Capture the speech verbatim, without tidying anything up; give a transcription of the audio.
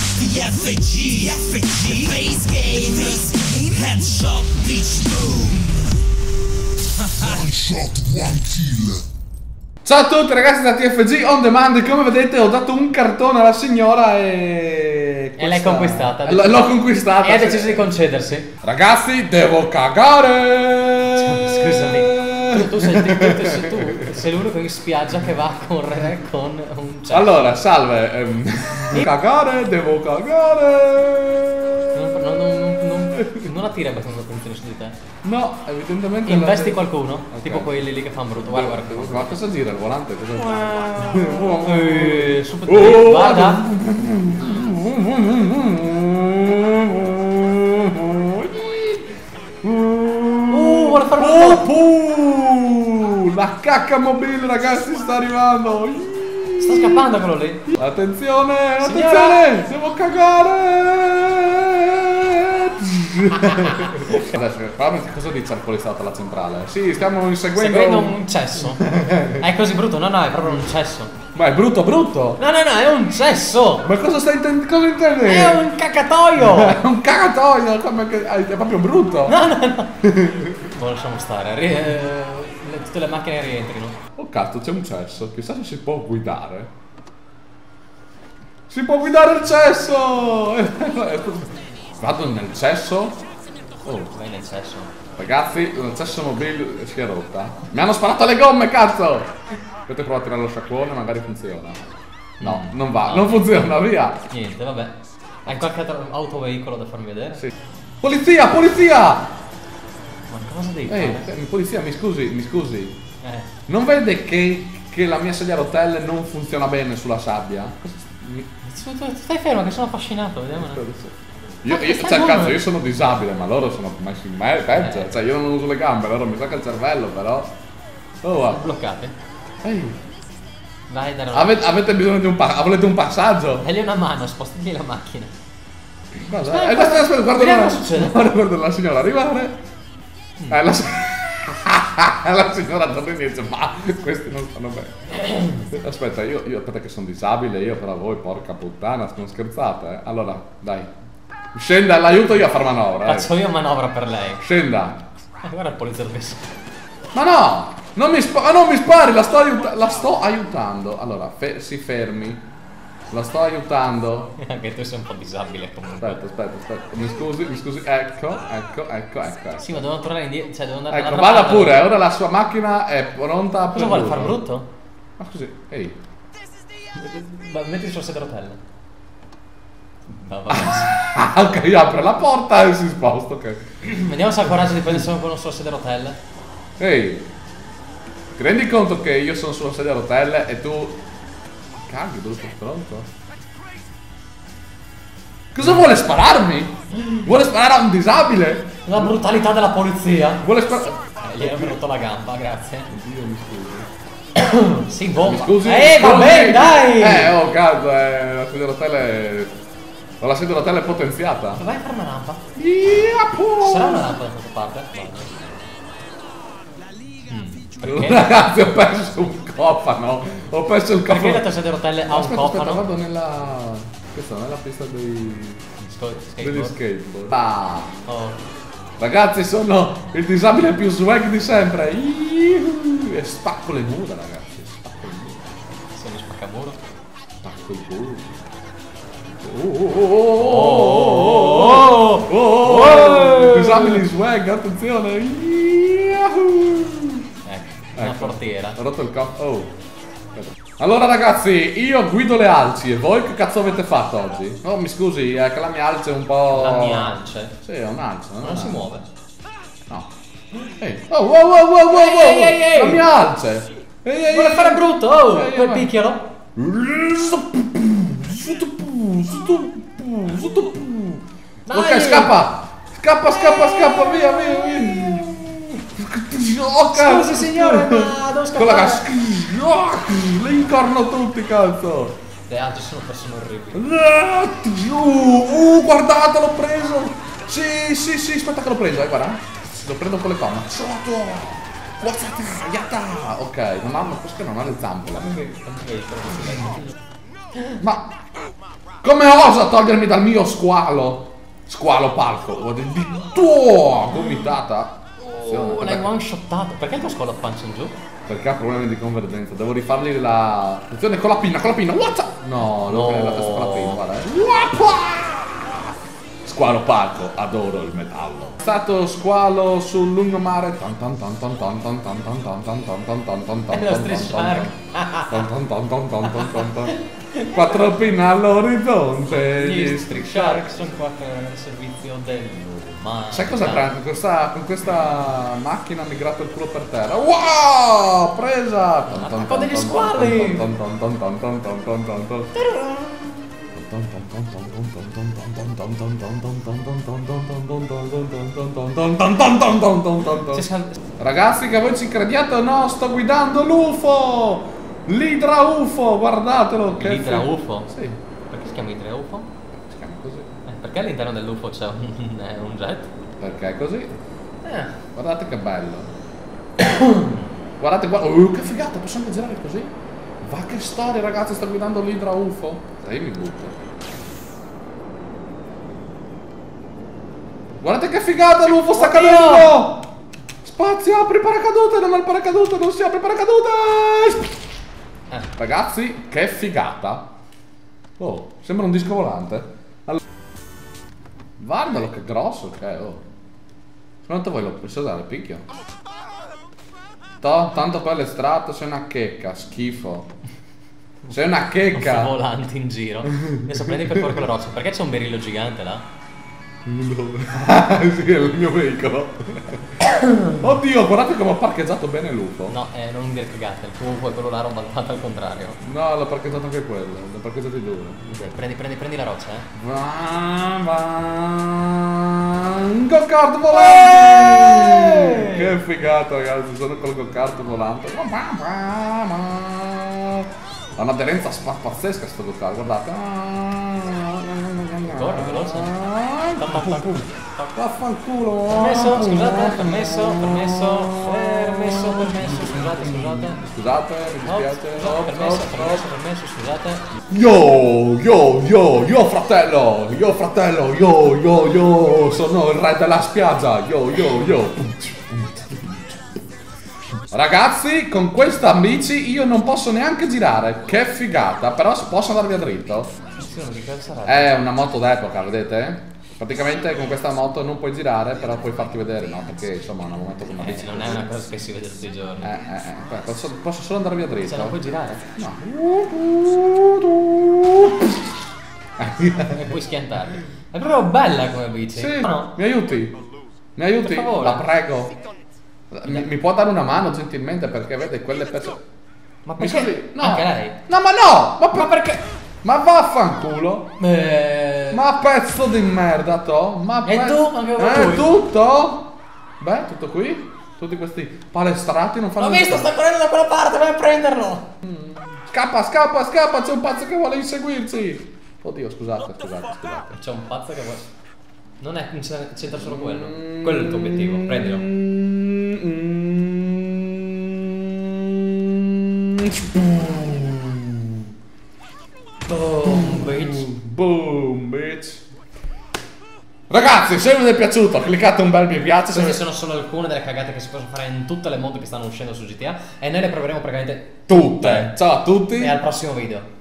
T F G, T F G, base game, base game, headshot, bitch, boom, one shot, one kill. Ciao a tutti ragazzi da T F G On Demand. Come vedete ho dato un cartone alla signora e... e l'hai conquistata. L'ho conquistata. E ha deciso di concedersi. Ragazzi, devo cagare. Cioè, scusami, tu, tu sei tu, sei l'unico in spiaggia che va a correre con un chat. Allora, salve. Ehm, cagare, devo cagare. Non, non, non, non, non la tirerebbe quando funziona su di te. No, evidentemente investi qualcuno, okay. Tipo quelli lì che fanno brutto. Guarda, guarda, guarda. Ma cosa gira il volante? Cosa wow. eh, super oh, guarda. Uh, vuole fare un po'. Oh, la cacca mobile, ragazzi, sta arrivando. Sta scappando quello lì. Attenzione, signora. Attenzione, devo cagare. Adesso, cosa dice al poliziotto alla centrale? Sì, stiamo inseguendo un... un cesso. È così brutto? No, no, è proprio un cesso. Ma è brutto brutto? No, no, no, è un cesso. Ma cosa stai intendendo? È un cacatoio. È un cacatoio, è proprio brutto. No, no, no. Lo lasciamo stare, Rie... le, tutte le macchine rientrino. Oh cazzo, c'è un cesso, chissà se si può guidare. Si può guidare il cesso. Vado nel cesso? Oh, vai nel cesso. Ragazzi, il cesso mobile si è rotta. Mi hanno sparato le gomme, cazzo! Potete provare a tirare lo sciacquone, magari funziona. No, mm. non va, no. non funziona, via! Niente, vabbè. Hai qualche altro autoveicolo da farmi vedere? Sì. Polizia, polizia! Ma cosa devi fare? Ehi, polizia, mi scusi, mi scusi. Eh. Non vede che, che la mia sedia a rotelle non funziona bene sulla sabbia? Stai fermo, che sono affascinato, vediamo. Io, io, cioè, cazzo, io sono disabile, ma loro sono messi in peggio. Cioè, io non uso le gambe, loro mi tocca il cervello, però. Oh, bloccate. Ehi. Vai, da Ave avete bisogno di un passaggio? Volete un passaggio? Dagli una mano, spostati la macchina. Guarda, aspetta, eh, aspetta, aspetta, guarda, guarda, guarda, guarda, guarda la signora arrivare. Mm. Eh, la, la signora torna indietro, ma questi non stanno bene. Aspetta, io, io aspetta che sono disabile, io però voi, porca puttana, non scherzate. Eh. Allora, dai. Scenda, l'aiuto io a far manovra. Faccio io manovra per lei. Scenda. Eh, guarda il poliziotto che... Ma no! Non mi, spa non mi spari, la sto, aiuta la sto aiutando. Allora, fe si fermi. La sto aiutando. Anche tu sei un po' disabile comunque. Aspetta, aspetta, aspetta. Mi scusi, mi scusi. Ecco, ecco, ecco, ecco. Sì, ma devo tornare indietro. Cioè, devo andare ecco, vada parte. Pure, ora la sua macchina è pronta per... Cosa vuole far brutto? Ma scusi, ehi. Metti sulla sedia a rotelle. No, ah, ok, io apro la porta e si sposta, ok. Vediamo se ha coraggio di prendersi con una sua sedia a rotelle. Ehi, ti rendi conto che io sono sulla sedia a rotelle e tu... Cagli, brutto stronzo. Cosa vuole spararmi? Vuole sparare a un disabile? La brutalità della polizia. Vuole sparare... Eh, gli ho rotto la gamba, grazie. Dio, mi scusi. Si bomba. Mi scusi, eh, va bene, dai. Eh, oh, cazzo, eh, la sedia a rotelle... È... Ho la sedia a rotelle potenziata. Vai a fare una rampa. Yeah, sarà una rampa da questa parte? No. Mm. Ragazzi, ho perso un cofano. Ho perso il cofano. Perché la tua sedia a rotelle ha un cofano? Vado nella... Questa non è la pista dei... Skateboard. Degli skateboard. Ah. Oh. Ragazzi, sono il disabile più swag di sempre. Iuh. E spacco le mura, ragazzi. Spacco le mura. Se ne spacca il muro. Spacco il muro. Oh, disabili swag, attenzione. Ecco, una portiera. Ho rotto il cazzo. Oh. Allora ragazzi, io guido le alci e voi che cazzo avete fatto oggi? Oh, mi scusi, è che la mia alce è un po'... La mia alce? Sì, è un'alce. Non si muove. No. Ehi. Oh, wow, wow, wow, wow, wow. La mia alce. Vuole fare brutto, oh, quel picchiolo. Ok, scappa! Scappa, scappa, scappa, via, via, via! Oh, cazzo! Scusi signore, ma devo scappare! Le incorno tutti, cazzo! Le altre sono persone orribili. Uh, guardate, l'ho preso! Sì, sì, sì, aspetta che l'ho preso, eh, guarda! Lo prendo con le palme. Sotto! Guardate, yatta! Ok, mamma, forse non ha le zampe. Ma... Come osa togliermi dal mio squalo? Squalo palco. Di tuo gomitata. Oh, l'hai one shotato. Perché il tuo squalo pancia in giù? Perché ha problemi di convergenza. Devo rifargli la funzione con la pinna, con la pinna. What? No, no, non la testa con la pinna, guarda. Squalo palco, adoro il metallo. È stato squalo sul lungomare. Tan tan tan tan tan tan tan tan tan tan tan tan tan tan tan tan tan. Quattro pinne all'orizzonte. Gli Street Shark sono qua per il servizio del mare. Sai cosa prende? Con questa macchina ha migrato il culo per terra. Wow! Presa! Attacco degli squali! Ragazzi, che voi ci crediate o no, sto guidando l'UFO! L'idra UFO, guardatelo! L'idra UFO? Sì. Perché si chiama idra UFO? Si chiama così. Eh, perché all'interno dell'UFO c'è un, eh, un jet? Perché è così. Eh. Guardate che bello. Guardate, guarda. Oh, che figata, possiamo girare così? Va che storia, ragazzi, sto guidando l'idra UFO. Dai, mi butto. Guardate che figata, l'UFO sta cadendo! Spazio, apri paracadute, non è il paracadute, non si apre paracadute! Eh. Ragazzi, che figata! Oh, sembra un disco volante. Allora... Guardalo che grosso che è, oh. Secondo voi lo posso dare, picchio? To, tanto per l'estratto sei una checca, schifo. Sei una checca! Un volante in giro. Adesso prendi per fuori quella roccia, perché c'è un berillo gigante là? Sì, è il mio veicolo. Oddio, guardate come ho parcheggiato bene l'UFO. No, eh, non dire cagate, il tuo UFO è quello là robattato al contrario. No, l'ho parcheggiato anche quello, l'ho parcheggiato i due. Okay. Prendi, prendi, prendi la roccia, eh. Van, van, go-kart volante! Che figata, ragazzi, sono col go-kart volante. Ha un'aderenza pazzesca sto go-kart, guardate. Corre, veloce. Vaffanculo. Vaffanculo. Permesso, scusate, permesso, permesso, permesso, permesso, scusate, scusate. Scusate, mi dispiace. No, permesso, permesso, permesso, scusate. Yo, yo, yo, yo fratello, yo fratello, yo, yo, yo, sono il re della spiaggia, yo, yo, yo. Ragazzi, con questa amici io non posso neanche girare, che figata, però posso andare via dritto? È una moto d'epoca, vedete? Praticamente con questa moto non puoi girare, però puoi farti vedere, no? Perché insomma è un momento come eh, non è una cosa che si vede tutti i giorni. Eh, eh, eh. Posso, posso solo andare via dritto. Se non puoi girare? No. E puoi schiantarli. È proprio bella come bici. Sì, no. Mi aiuti? Mi aiuti? Per favore. La prego. Mi, mi può dare una mano gentilmente perché vede quelle persone. Ma perché? No. Anche lei. No, ma no! Ma, ma perché? Ma vaffanculo! Eh. Ma pezzo di merda, to! Ma e tu? Ma che eh, tutto? Beh, tutto qui? Tutti questi palestrati non fanno niente. L'ho visto, sta correndo da quella parte, vai a prenderlo! Mm. Scappa, scappa, scappa, c'è un pazzo che vuole inseguirci! Oddio, scusate, scusate, scusate. C'è un pazzo che vuole... Non è... c'entra solo quello. Mm. Quello è il tuo obiettivo, prendilo. Mm. Boom bitch. Boom bitch. Ragazzi, se vi è piaciuto cliccate un bel mi piace. Queste sono solo alcune delle cagate che si possono fare in tutte le mod che stanno uscendo su G T A. E noi le proveremo praticamente tutte. Ciao a tutti e al prossimo video.